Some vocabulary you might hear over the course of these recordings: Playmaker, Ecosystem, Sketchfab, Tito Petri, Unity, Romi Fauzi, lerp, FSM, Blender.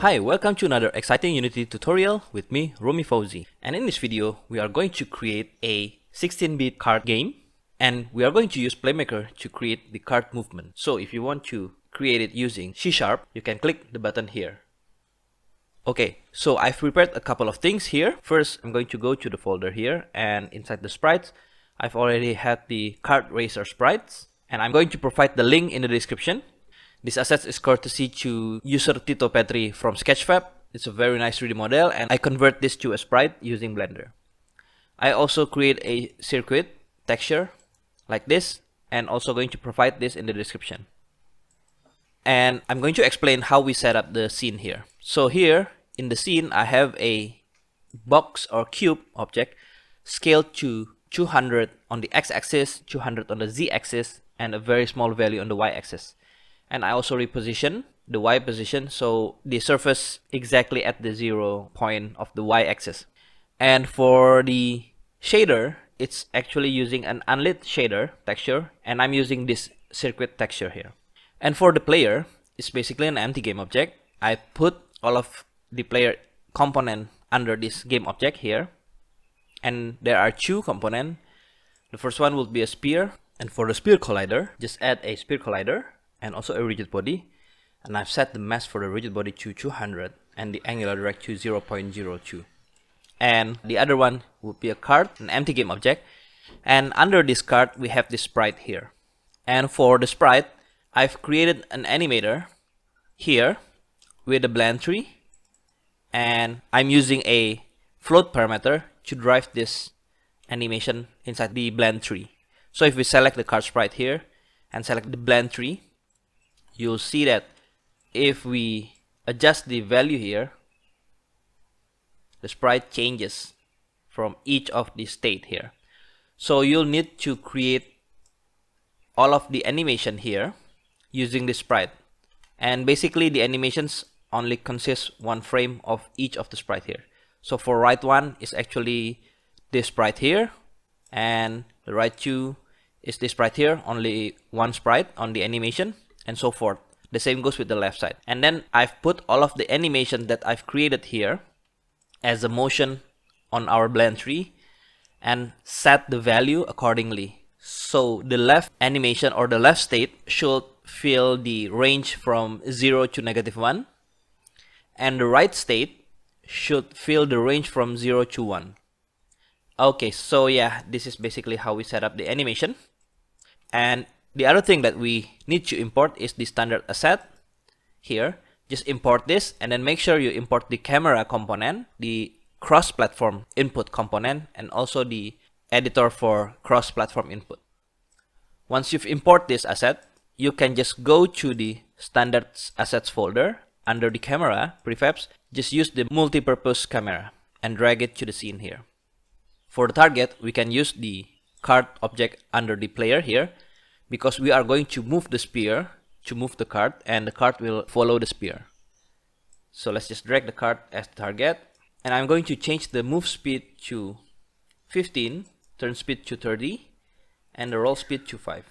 Hi, welcome to another exciting Unity tutorial with me, Romi Fauzi. And in this video, we are going to create a 16-bit card game, and we are going to use Playmaker to create the card movement. So if you want to create it using C#, you can click the button here. Okay, so I've prepared a couple of things here. First, I'm going to go to the folder here, and inside the sprites, I've already had the card racer sprites, and I'm going to provide the link in the description. This asset is courtesy to user Tito Petri from Sketchfab. It's a very nice 3D model, and I convert this to a sprite using Blender. I also create a circuit texture like this, and also going to provide this in the description. And I'm going to explain how we set up the scene here. So here in the scene, I have a box or cube object scaled to 200 on the x-axis, 200 on the z-axis, and a very small value on the y-axis. And I also reposition the Y position, so the surface exactly at the 0 point of the Y axis. And for the shader, it's actually using an unlit shader texture, and I'm using this circuit texture here. And for the player, it's basically an empty game object. I put all of the player component under this game object here. And there are two components. The first one will be a sphere. And for the sphere collider, just add a sphere collider. And also a rigid body, and I've set the mass for the rigid body to 200 and the angular direct to 0.02. And the other one would be a card, an empty game object, and under this card we have this sprite here. And for the sprite, I've created an animator here with a blend tree, and I'm using a float parameter to drive this animation inside the blend tree. So if we select the card sprite here and select the blend tree, you'll see that if we adjust the value here, the sprite changes from each of the state here. So you'll need to create all of the animation here using this sprite. And basically the animations only consist one frame of each of the sprite here. So for right one is actually this sprite here, and the right two is this sprite here, only one sprite on the animation. And so forth. The same goes with the left side. And then I've put all of the animation that I've created here as a motion on our blend tree and set the value accordingly. So the left animation or the left state should fill the range from 0 to -1, and the right state should fill the range from 0 to 1. Okay, so yeah, this is basically how we set up the animation. And the other thing that we need to import is the standard asset here. Just import this, and then make sure you import the camera component, the cross-platform input component, and also the editor for cross-platform input. Once you've imported this asset, you can just go to the standard assets folder under the camera prefabs. Just use the multi-purpose camera and drag it to the scene here. For the target, we can use the card object under the player here, because we are going to move the sphere to move the card, and the card will follow the sphere. So let's just drag the card as the target, and I'm going to change the move speed to 15, turn speed to 30, and the roll speed to 5.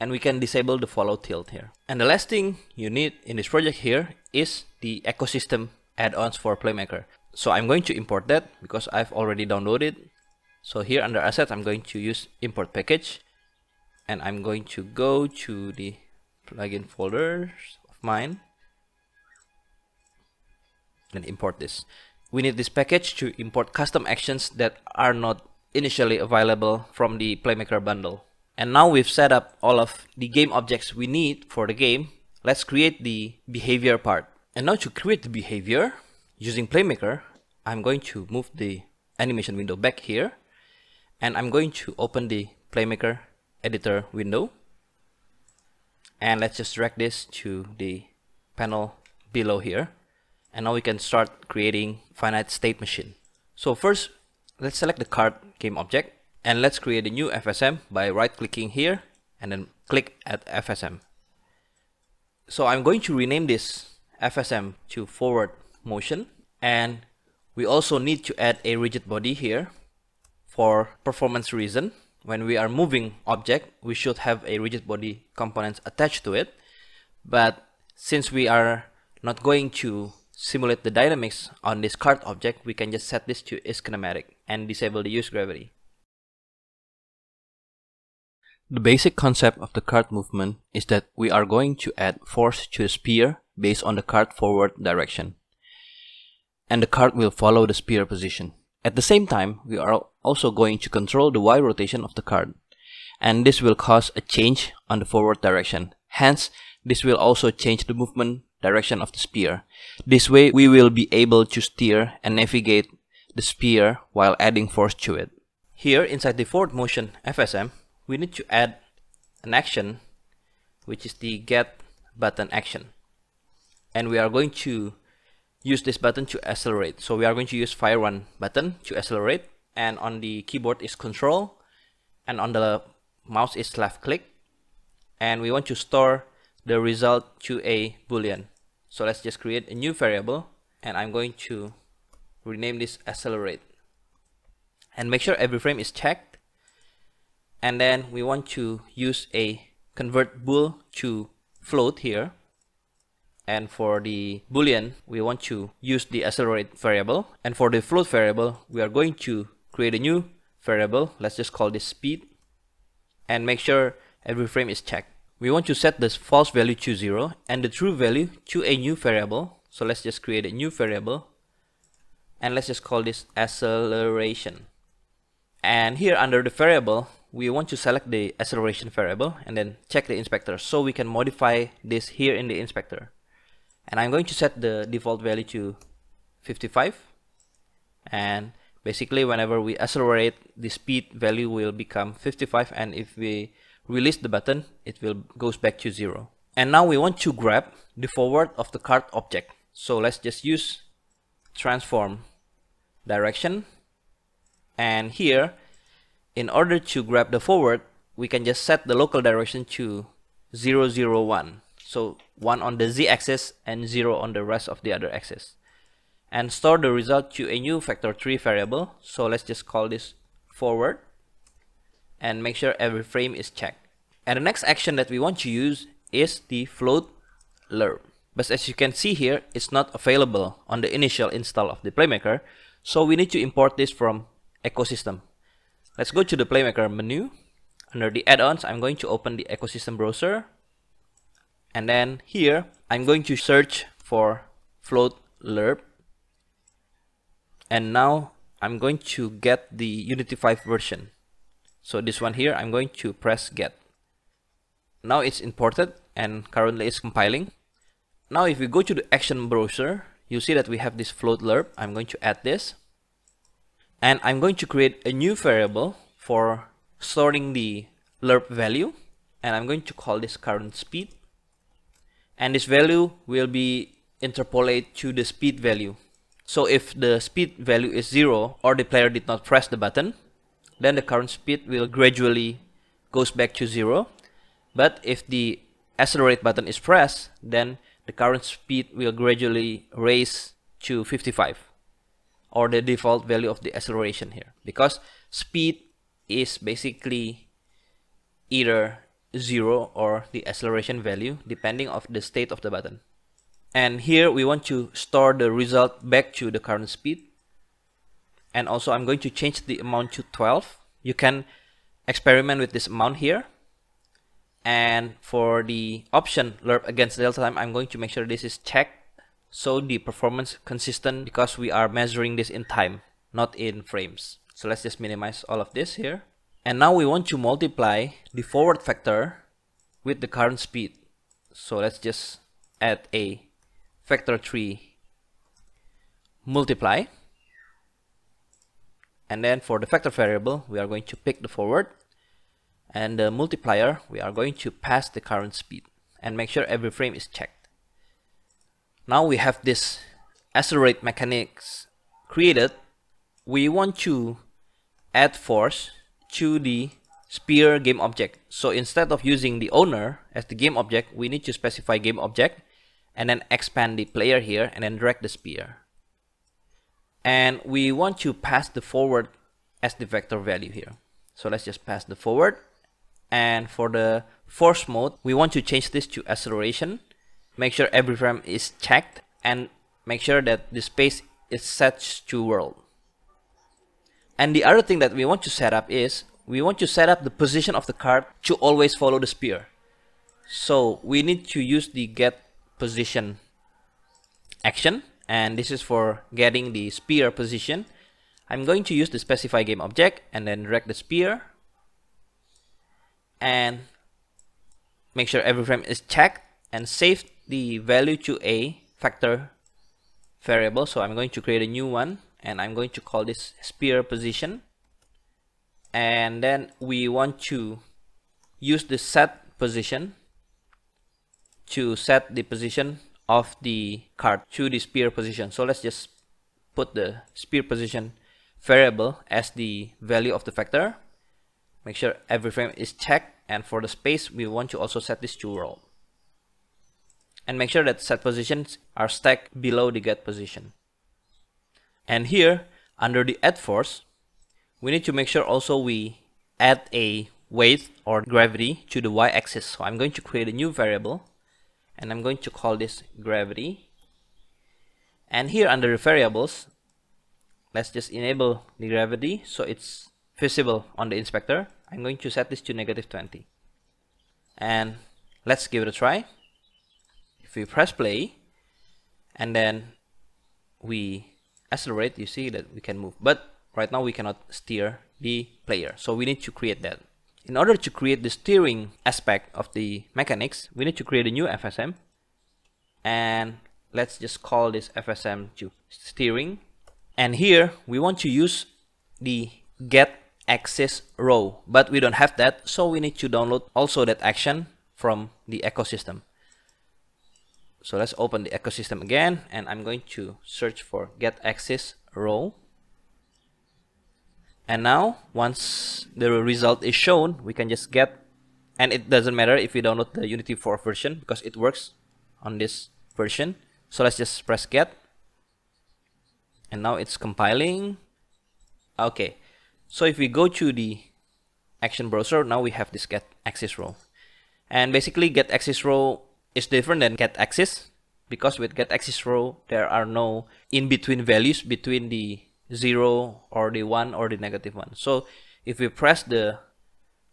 And we can disable the follow tilt here. And the last thing you need in this project here is the ecosystem add-ons for Playmaker. So I'm going to import that because I've already downloaded. So here under assets, I'm going to use import package. And I'm going to go to the plugin folders of mine and import this. We need this package to import custom actions that are not initially available from the Playmaker bundle. And now we've set up all of the game objects we need for the game. Let's create the behavior part. And now to create the behavior using Playmaker, I'm going to move the animation window back here, and I'm going to open the Playmaker editor window, and let's just drag this to the panel below here. And now we can start creating finite state machine. So first, let's select the card game object, and let's create a new FSM by right clicking here and then click at FSM. So I'm going to rename this FSM to forward motion, and we also need to add a rigid body here for performance reason. When we are moving object, we should have a rigid body components attached to it. But since we are not going to simulate the dynamics on this card object, we can just set this to is kinematic and disable the use gravity. The basic concept of the card movement is that we are going to add force to the sphere based on the card forward direction, and the card will follow the sphere position. At the same time, we are also going to control the Y rotation of the card, and this will cause a change on the forward direction. Hence, this will also change the movement direction of the sphere. This way, we will be able to steer and navigate the sphere while adding force to it. Here, inside the forward motion FSM, we need to add an action, which is the get button action, and we are going to use this button to accelerate. So we are going to use fire run button to accelerate, and on the keyboard is control, and on the mouse is left click, and we want to store the result to a boolean. So let's just create a new variable, and I'm going to rename this accelerate, and make sure every frame is checked. And then we want to use a convert bool to float here, and for the boolean we want to use the accelerate variable, and for the float variable we are going to create a new variable. Let's just call this speed, and make sure every frame is checked. We want to set this false value to 0 and the true value to a new variable. So let's just create a new variable, and let's just call this acceleration. And here under the variable we want to select the acceleration variable and then check the inspector, so we can modify this here in the inspector. And I'm going to set the default value to 55, and basically whenever we accelerate, the speed value will become 55, and if we release the button it will goes back to 0. And now we want to grab the forward of the card object, so let's just use transform direction, and here in order to grab the forward, we can just set the local direction to 0, 0, 1. So 1 on the z-axis and 0 on the rest of the other axis. And store the result to a new vector3 variable. So let's just call this forward, and make sure every frame is checked. And the next action that we want to use is the float ler. But as you can see here, it's not available on the initial install of the Playmaker. So we need to import this from Ecosystem. Let's go to the Playmaker menu. Under the add-ons, I'm going to open the Ecosystem browser, and then here I'm going to search for float lerp, and now I'm going to get the Unity 5 version. So this one here, I'm going to press get. Now it's imported and currently it's compiling. Now if we go to the action browser, you see that we have this float lerp. I'm going to add this, and I'm going to create a new variable for storing the lerp value, and I'm going to call this current speed, and this value will be interpolated to the speed value. So if the speed value is 0 or the player did not press the button, then the current speed will gradually goes back to 0, but if the accelerate button is pressed, then the current speed will gradually raise to 55, or the default value of the acceleration here, because speed is basically either 0 or the acceleration value depending on the state of the button. And here we want to store the result back to the current speed, and also I'm going to change the amount to 12. You can experiment with this amount here, and for the option lerp against delta time, I'm going to make sure this is checked, so the performance consistent, because we are measuring this in time, not in frames. So let's just minimize all of this here. And now we want to multiply the forward vector with the current speed. So let's just add a vector3 multiply, and then for the vector variable we are going to pick the forward, and the multiplier we are going to pass the current speed, and make sure every frame is checked. Now we have this accelerate mechanics created. We want to add force to the sphere game object. So instead of using the owner as the game object, we need to specify game object, and then expand the player here, and then drag the sphere. And we want to pass the forward as the vector value here. So let's just pass the forward. And for the force mode, we want to change this to acceleration. Make sure every frame is checked, and make sure that the space is set to world. And the other thing that we want to set up is we want to set up the position of the card to always follow the sphere. So we need to use the get position action, and this is for getting the sphere position. I'm going to use the specify game object and then drag the sphere and make sure every frame is checked, and save the value to a vector variable. So I'm going to create a new one and I'm going to call this sphere position, and then we want to use the set position to set the position of the card to the sphere position. So let's just put the sphere position variable as the value of the vector. Make sure every frame is checked, and for the space we want to also set this to world, and make sure that set positions are stacked below the get position. And here under the add force, we need to make sure also we add a weight or gravity to the y-axis. So I'm going to create a new variable and I'm going to call this gravity. And here under the variables, let's just enable the gravity so it's visible on the inspector. I'm going to set this to -20. And let's give it a try. If we press play and then we accelerate, you see that we can move, but right now we cannot steer the player. So we need to create that. In order to create the steering aspect of the mechanics, we need to create a new FSM, and let's just call this FSM to steering. And here we want to use the get axis row, but we don't have that, so we need to download also that action from the ecosystem. So let's open the ecosystem again, and I'm going to search for get axis row. And now once the result is shown, we can just get, and it doesn't matter if we download the Unity 4 version because it works on this version. So let's just press get, and now it's compiling. Okay, so if we go to the action browser, now we have this get axis row. And basically get axis row is different than get axis, because with get axis row there are no in-between values between the 0 or the 1 or the -1. So if we press the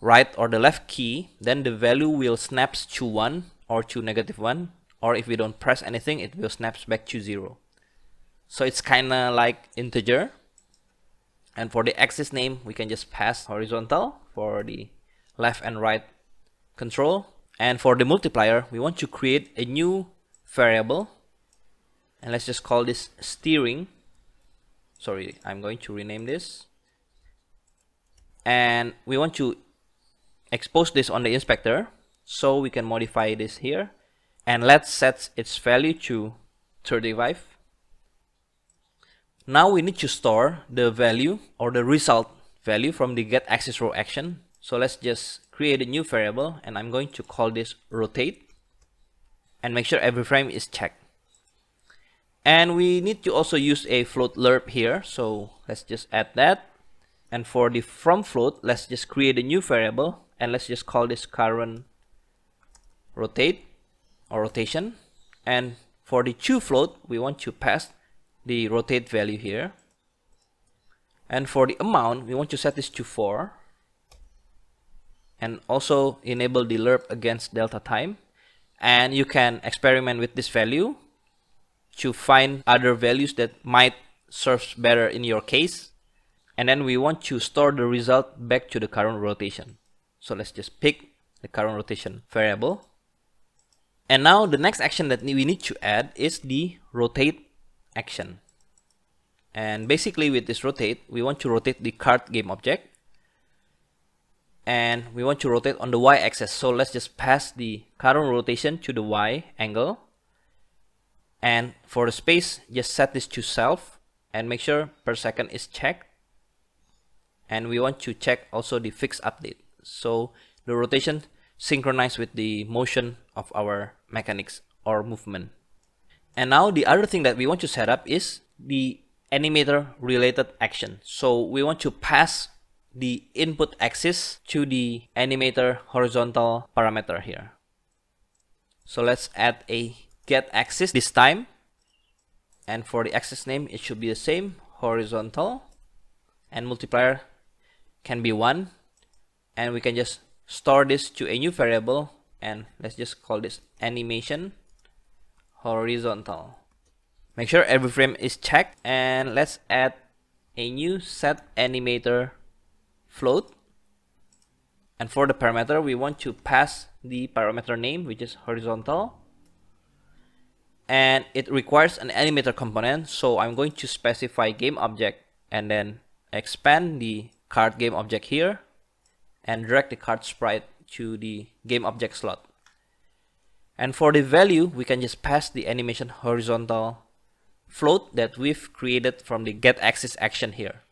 right or the left key, then the value will snaps to 1 or to -1, or if we don't press anything it will snaps back to 0. So it's kinda like integer. And for the axis name we can just pass horizontal for the left and right control. And for the multiplier we want to create a new variable, and let's just call this steering. Sorry, I'm going to rename this, and we want to expose this on the inspector, so we can modify this here, and let's set its value to 35. Now we need to store the value or the result value from the get axis row action. So let's just create a new variable, and I'm going to call this rotate, and make sure every frame is checked. And we need to also use a float lerp here, so let's just add that. And for the from float, let's just create a new variable, and let's just call this current rotate or rotation. And for the to float, we want to pass the rotate value here. And for the amount, we want to set this to 4, and also enable the lerp against delta time. And you can experiment with this value to find other values that might serve better in your case. And then we want to store the result back to the current rotation. So let's just pick the current rotation variable. And now the next action that we need to add is the rotate action. And basically with this rotate, we want to rotate the card game object, and we want to rotate on the y-axis. So let's just pass the current rotation to the y angle. And for the space, just set this to self and make sure per second is checked. And we want to check also the fixed update, so the rotation synchronized with the motion of our mechanics or movement. And now the other thing that we want to set up is the animator related action. So we want to pass the input axis to the animator horizontal parameter here. So let's add a get axis this time, And for the axis name, it should be the same, horizontal, and multiplier can be 1. And we can just store this to a new variable, and let's just call this animation horizontal. Make sure every frame is checked, and let's add a new set animator float. And for the parameter, we want to pass the parameter name, which is horizontal. And it requires an animator component, so I'm going to specify game object and then expand the card game object here and drag the card sprite to the game object slot. And for the value, we can just pass the animation horizontal float that we've created from the get axis action here.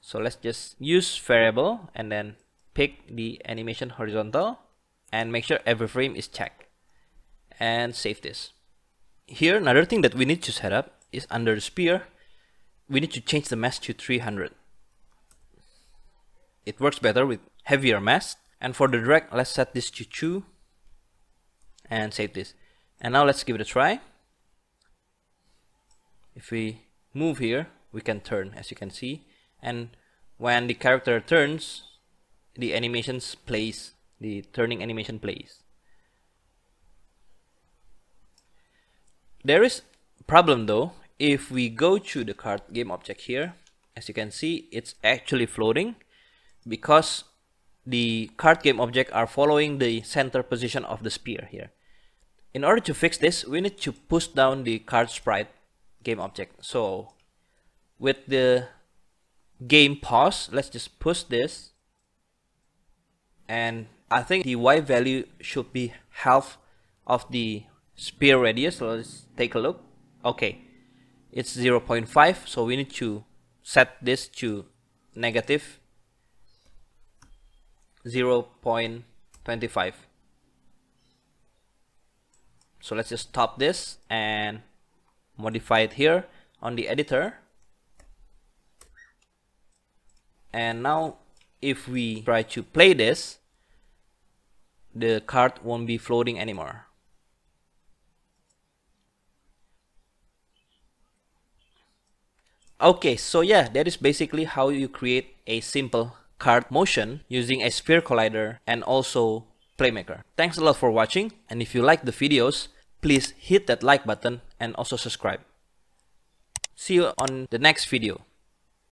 So let's just use variable and then pick the animation horizontal and make sure every frame is checked and save this. Here, another thing that we need to set up is under the sphere, we need to change the mass to 300. It works better with heavier mass. And for the drag, let's set this to 2 and save this. And now let's give it a try. If we move here, we can turn, as you can see, and when the character turns, the animations plays, the turning animation plays. There is a problem though. If we go to the card game object here, as you can see, it's actually floating because the card game object are following the center position of the sphere here. In order to fix this, we need to push down the card sprite game object. So with the game pause, let's just push this. And I think the Y value should be half of the sphere radius. So let's take a look. Okay, it's 0.5. So we need to set this to negative 0.25. So let's just stop this and modify it here on the editor. And now if we try to play this, the card won't be floating anymore. Okay, so yeah, that is basically how you create a simple card motion using a sphere collider and also Playmaker. Thanks a lot for watching, and if you like the videos, please hit that like button and also subscribe. See you on the next video.